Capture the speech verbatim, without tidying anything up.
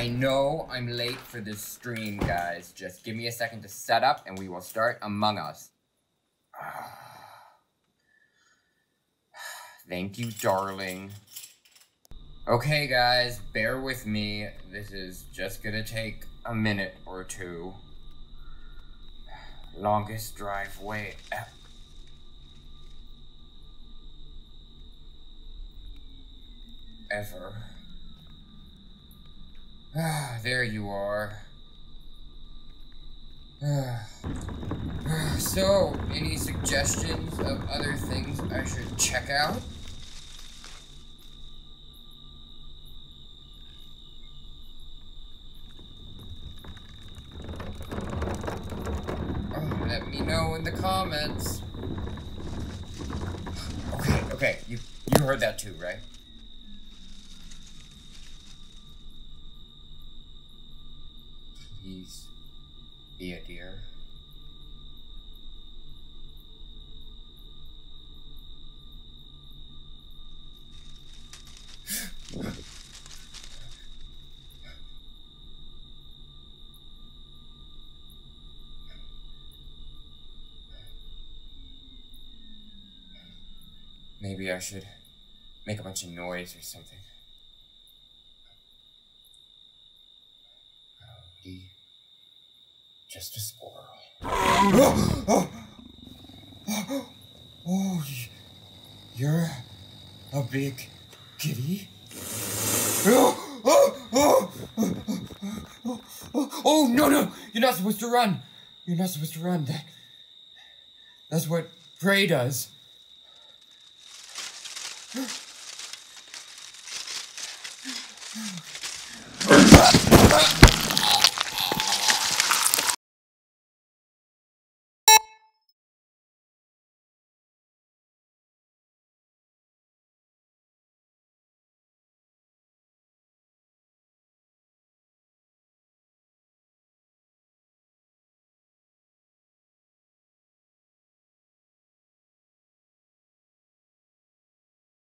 I know I'm late for this stream, guys. Just give me a second to set up and we will start Among Us. Thank you, darling. Okay, guys, bear with me. This is just gonna take a minute or two. Longest driveway ever. Ever. Ah, there you are. Ah. Ah, so, any suggestions of other things I should check out? Oh, let me know in the comments. Okay, okay, you you heard that too, right? Please be a dear. Maybe I should make a bunch of noise or something. Just a squirrel. Oh, oh, oh, oh, you're a big kitty. Oh, oh, oh, oh, oh, oh, oh, no, no, you're not supposed to run. You're not supposed to run. That, that's what prey does.